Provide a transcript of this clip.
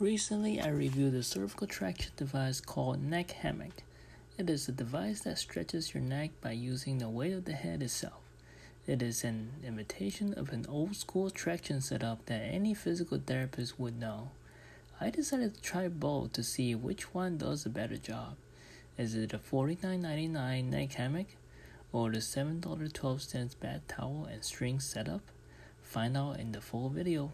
Recently, I reviewed a cervical traction device called Neck Hammock. It is a device that stretches your neck by using the weight of the head itself. It is an imitation of an old-school traction setup that any physical therapist would know. I decided to try both to see which one does a better job. Is it a $49.99 neck hammock or the $7.12 bath towel and string setup? Find out in the full video.